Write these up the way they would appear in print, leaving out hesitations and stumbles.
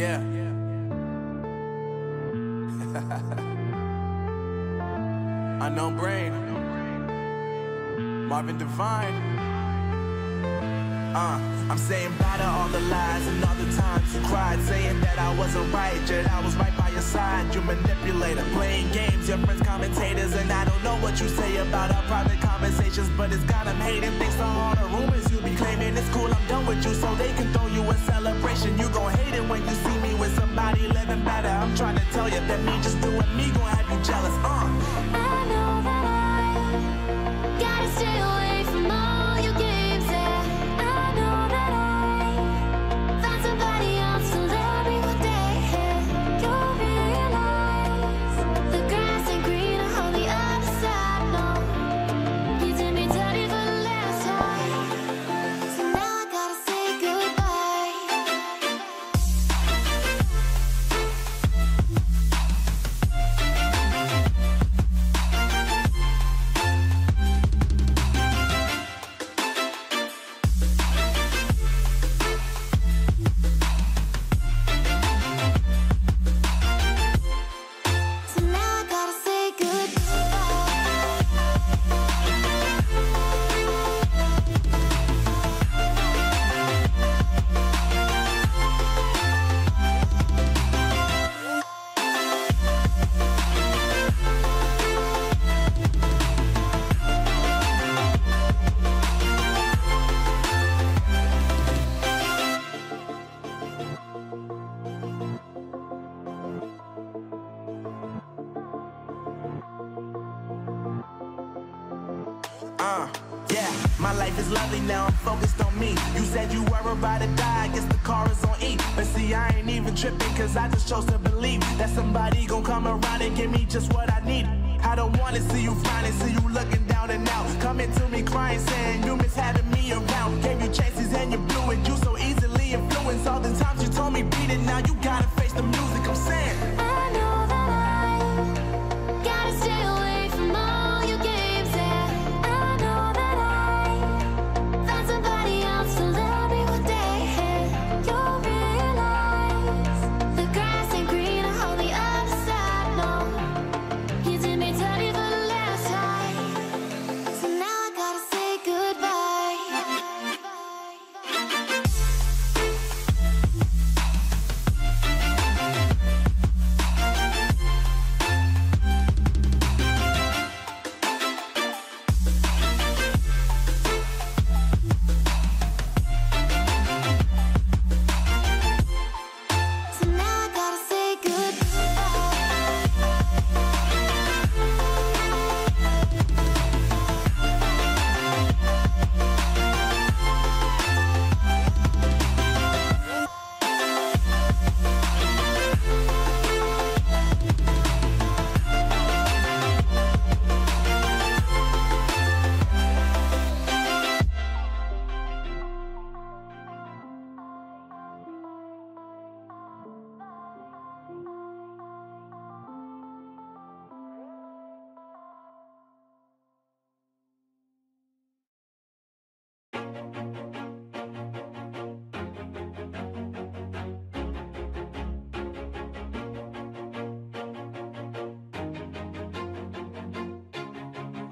Yeah. Unknown brain. Marvin Divine. I'm saying bye to all the lies and all the times you cried, saying that I wasn't right, yet I was right by your side. You manipulator, playing games, your friends commentators, and I don't know what you say about our private conversations, but it's got them hating. Thanks to all the rumors you be claiming, it's cool, I'm done with you, so they can throw you a celebration. You gon' hate it when you see me with somebody living better. I'm trying to tell you that me just doing me gon' have you jealous. I know that I gotta stay away from all your games, yeah. I know that I find somebody else to love me one day, yeah. You'll realize the grass ain't greener on the other side, no. You did me dirty for the last time, so now I gotta say goodbye. So now I gotta say goodbye. Yeah, my life is lovely now, I'm focused on me. You said you were about to die, I guess the car is on E. But see, I ain't even tripping, cause I just chose to believe that somebody gon' come around and give me just what I need. I don't wanna see you finally, see you looking down and out, coming to me crying, saying you miss having me around. Gave you chances and you blew it, you so easily influenced. All the times you told me beat it, now you gotta face the music, I'm saying I know.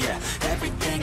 yeah. Everything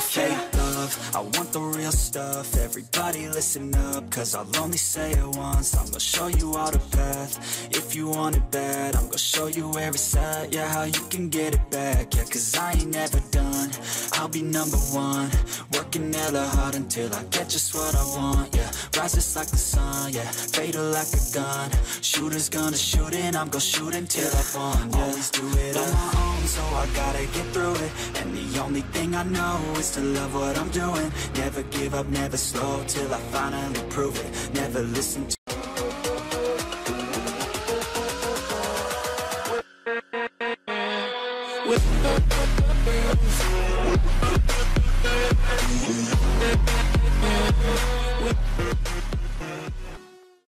fake love, I want the real stuff. Everybody listen up, cause I'll only say it once. I'm gonna show you all the path, if you want it bad. I'm gonna show you where it's at, yeah, how you can get it back. Yeah, cause I ain't never done, I'll be number one. Working hella hard until I get just what I want, yeah. Rises like the sun, yeah, fatal like a gun. Shooters gonna shoot and I'm gonna shoot until I find, yeah. Always do it on my own, so I gotta get through it. And the only thing I know is to love what I'm doing. Never give up, never slow, till I finally prove it. Never listen to